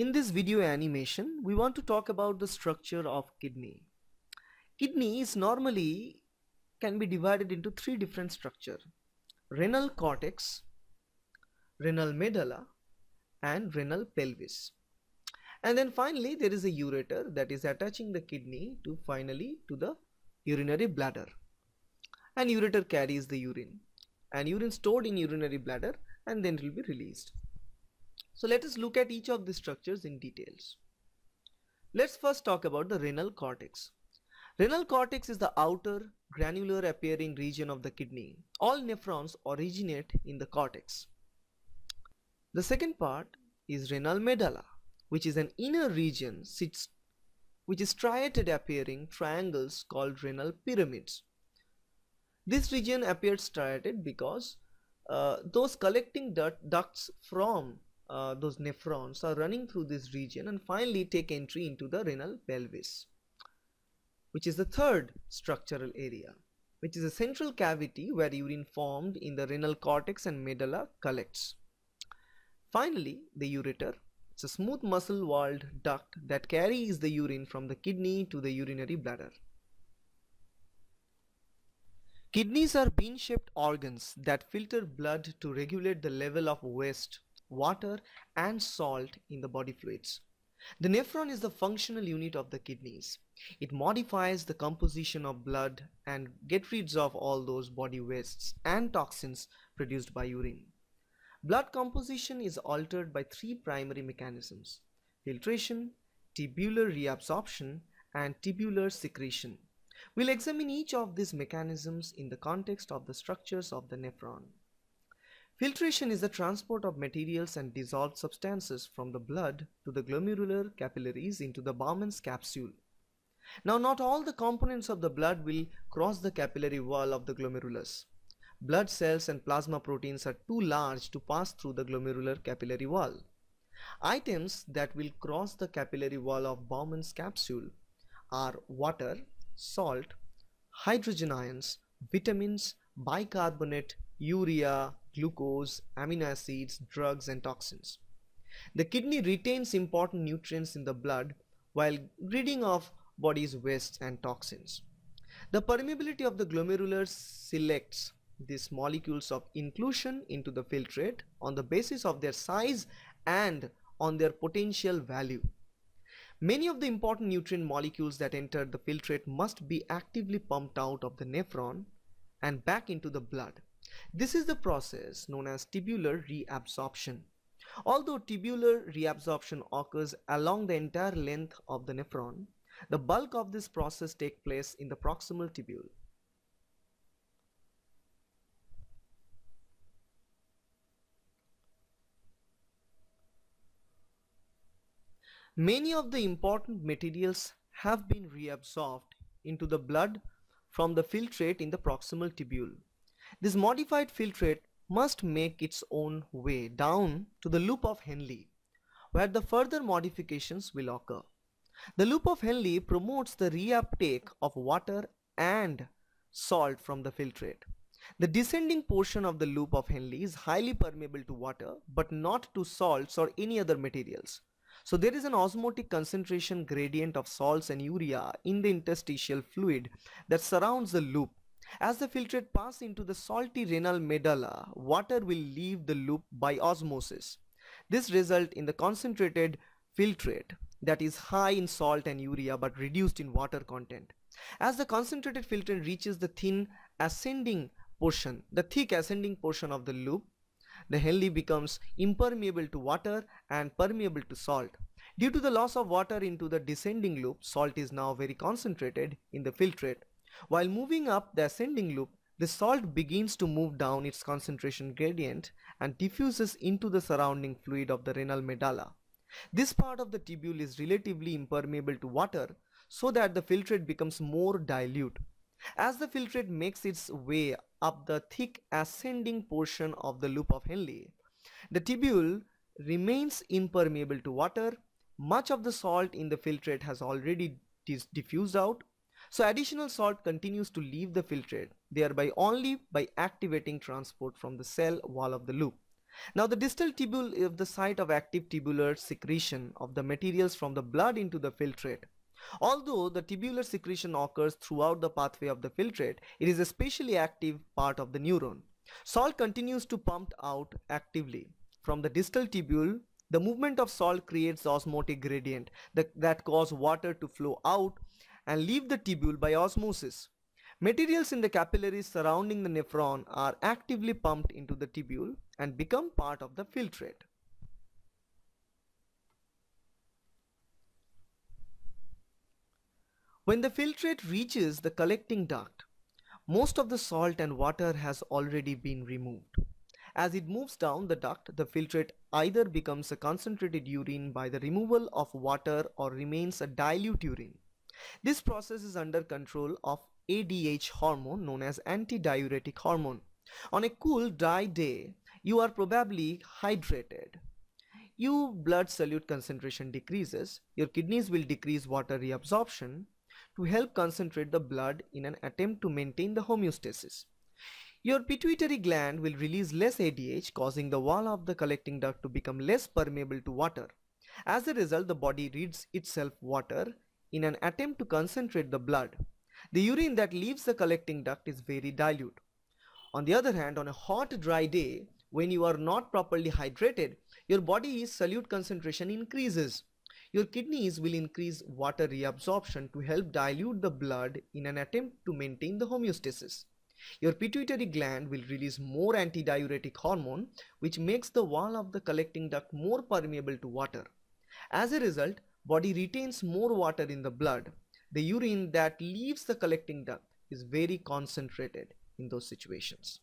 In this video animation, we want to talk about the structure of kidney. Kidneys normally can be divided into three different structures: renal cortex, renal medulla, and renal pelvis. And then finally there is a ureter that is attaching the kidney to the urinary bladder. And ureter carries the urine, and urine stored in urinary bladder, and then it will be released. So let us look at each of the structures in details. Let's first talk about the renal cortex. Renal cortex is the outer granular appearing region of the kidney. All nephrons originate in the cortex. The second part is renal medulla, which is an inner region which is striated appearing triangles called renal pyramids. This region appears striated because those collecting ducts from those nephrons are running through this region and finally take entry into the renal pelvis, which is the third structural area, which is a central cavity where urine formed in the renal cortex and medulla collects. Finally, the ureter. It's a smooth muscle-walled duct that carries the urine from the kidney to the urinary bladder. Kidneys are bean-shaped organs that filter blood to regulate the level of waste, water, and salt in the body fluids. The nephron is the functional unit of the kidneys. It modifies the composition of blood and gets rid of all those body wastes and toxins produced by urine. Blood composition is altered by three primary mechanisms: filtration, tubular reabsorption, and tubular secretion. We'll examine each of these mechanisms in the context of the structures of the nephron. Filtration is the transport of materials and dissolved substances from the blood to the glomerular capillaries into the Bowman's capsule. Now, not all the components of the blood will cross the capillary wall of the glomerulus. Blood cells and plasma proteins are too large to pass through the glomerular capillary wall. Items that will cross the capillary wall of Bowman's capsule are water, salt, hydrogen ions, vitamins, bicarbonate, urea, glucose, amino acids, drugs, and toxins. The kidney retains important nutrients in the blood while ridding off body's waste and toxins. The permeability of the glomerulus selects these molecules of inclusion into the filtrate on the basis of their size and on their potential value. Many of the important nutrient molecules that enter the filtrate must be actively pumped out of the nephron and back into the blood. This is the process known as tubular reabsorption. Although tubular reabsorption occurs along the entire length of the nephron, the bulk of this process takes place in the proximal tubule. Many of the important materials have been reabsorbed into the blood from the filtrate in the proximal tubule. This modified filtrate must make its own way down to the loop of Henle, where the further modifications will occur. The loop of Henle promotes the reuptake of water and salt from the filtrate. The descending portion of the loop of Henle is highly permeable to water, but not to salts or any other materials. So there is an osmotic concentration gradient of salts and urea in the interstitial fluid that surrounds the loop. As the filtrate passes into the salty renal medulla, water will leave the loop by osmosis. This results in the concentrated filtrate that is high in salt and urea but reduced in water content. As the concentrated filtrate reaches the thick ascending portion of the loop, the Henle becomes impermeable to water and permeable to salt. Due to the loss of water into the descending loop, salt is now very concentrated in the filtrate. While moving up the ascending loop, the salt begins to move down its concentration gradient and diffuses into the surrounding fluid of the renal medulla. This part of the tubule is relatively impermeable to water, so that the filtrate becomes more dilute. As the filtrate makes its way up the thick ascending portion of the loop of Henle, the tubule remains impermeable to water. Much of the salt in the filtrate has already diffused out, so additional salt continues to leave the filtrate, thereby only by activating transport from the cell wall of the loop. Now the distal tubule is the site of active tubular secretion of the materials from the blood into the filtrate. Although the tubular secretion occurs throughout the pathway of the filtrate, it is a specially active part of the neuron. Salt continues to pump out actively. From the distal tubule, the movement of salt creates osmotic gradient that causes water to flow out and leave the tubule by osmosis. Materials in the capillaries surrounding the nephron are actively pumped into the tubule and become part of the filtrate. When the filtrate reaches the collecting duct, most of the salt and water has already been removed. As it moves down the duct, the filtrate either becomes a concentrated urine by the removal of water or remains a dilute urine. This process is under control of ADH hormone known as antidiuretic hormone. On a cool, dry day, you are probably hydrated. Your blood solute concentration decreases. Your kidneys will decrease water reabsorption to help concentrate the blood in an attempt to maintain the homeostasis. Your pituitary gland will release less ADH, causing the wall of the collecting duct to become less permeable to water. As a result, the body reads itself water in an attempt to concentrate the blood. The urine that leaves the collecting duct is very dilute. On the other hand, on a hot, dry day, when you are not properly hydrated, your body's solute concentration increases. Your kidneys will increase water reabsorption to help dilute the blood in an attempt to maintain the homeostasis. Your pituitary gland will release more antidiuretic hormone, which makes the wall of the collecting duct more permeable to water. As a result, body retains more water in the blood. The urine that leaves the collecting duct is very concentrated in those situations.